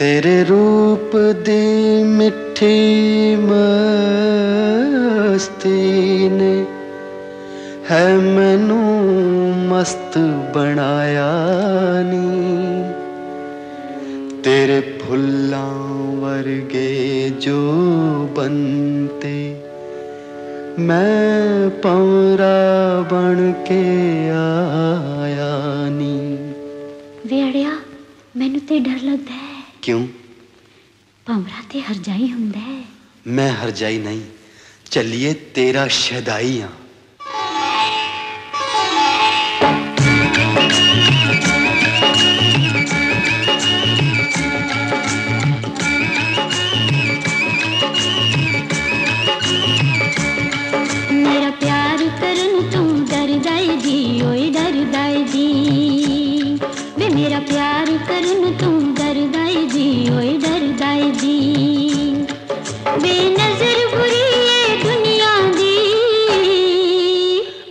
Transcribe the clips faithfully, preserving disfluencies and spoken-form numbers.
तेरे रूप दी मिठी मस्ती ने है मैनू मस्त बनाया नी। तेरे फुल्लां वर्गे जो बनते मैं पौरा बन के आया नी। वेड़िया मैनू ते डर लगता है। क्यों? पौरा ते हरजाई हुंदा है। मैं हरजाई नहीं, चलिए तेरा शदाई हाँ।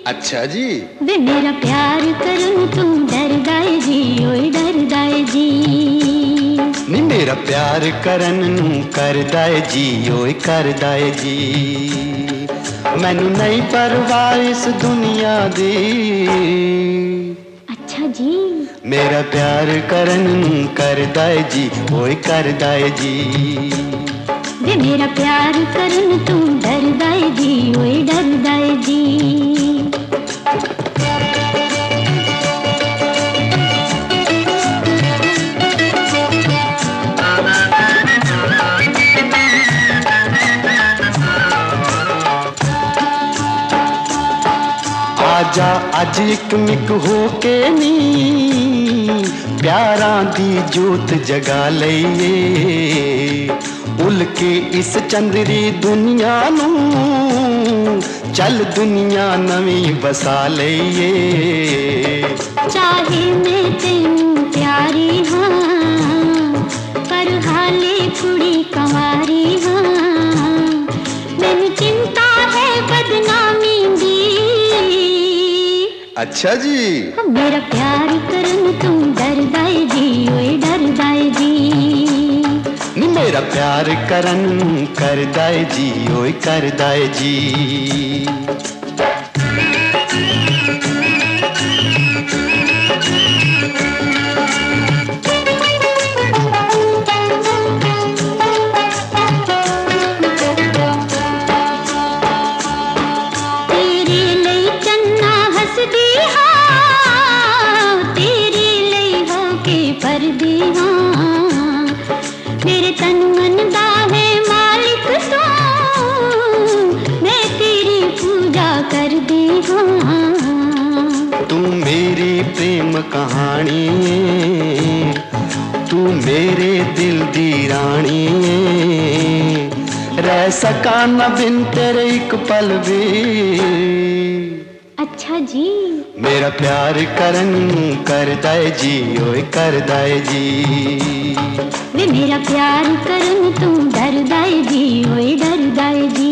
अच्छा जी। वे मेरा प्यार करूं तुम डरदाए जी, ओए डरदाए जी। नी मेरा प्यार करन नू करदाए जी, ओए करदाए जी। मैनू नहीं परवाह इस दुनिया दी। अच्छा जी। मेरा प्यार करन नू करदाए जी, ओए करदाए जी। वे मेरा प्यार करन तुम डरदाए जी, ओए डरदाए जी। आजा अज एक मिक हो के नी प्यारा दी जोत जगा लईए। उलके इस चंदरी दुनिया नू चल दुनिया नवी बसा लईए। चाहे मैं तेनू प्यारी हाँ पर हाले कुड़ी कंवारी हाँ। मैनू चिंता है बदनामी दी। अच्छा जी। मेरा प्यार करन तुम डरदाए जी, ओए डरदाए जी। नी मेरा प्यार करन करदाए जी, ओए करदाए जी। कहानी तू मेरे दिल दी रानी। रह सका न बिन तेरे एक पल भी। अच्छा जी। मेरा प्यार करन करदा है जी, ओए करदा है जी। वे मेरा प्यार करन तू डरदा है जी, ओए डरदा है जी।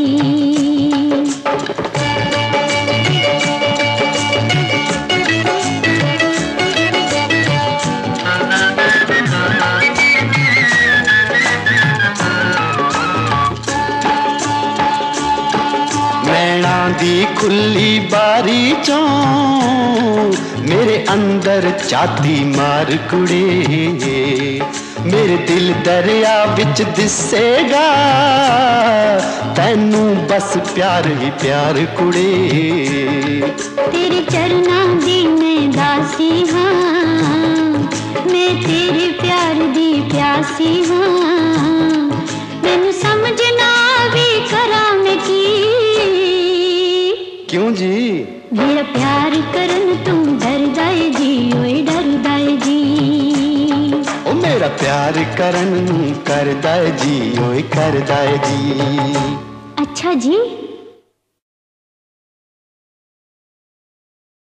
खुली बारी चो मेरे अंदर चाती मार कुड़े। मेरे दिल दरिया बिच दिसेगा तैनू बस प्यार ही प्यार कुड़े। तेरे चरना दी मैं दासी हाँ, मैं तेरे प्यार दी प्यासी हाँ। मैनू समझना भी खरा में की। क्यों जी? मेरा प्यार करन तुम डरदाए जी, ओए डरदाए जी। ओ मेरा प्यार करन करदाए जी, ओए करदाए जी। अच्छा जी।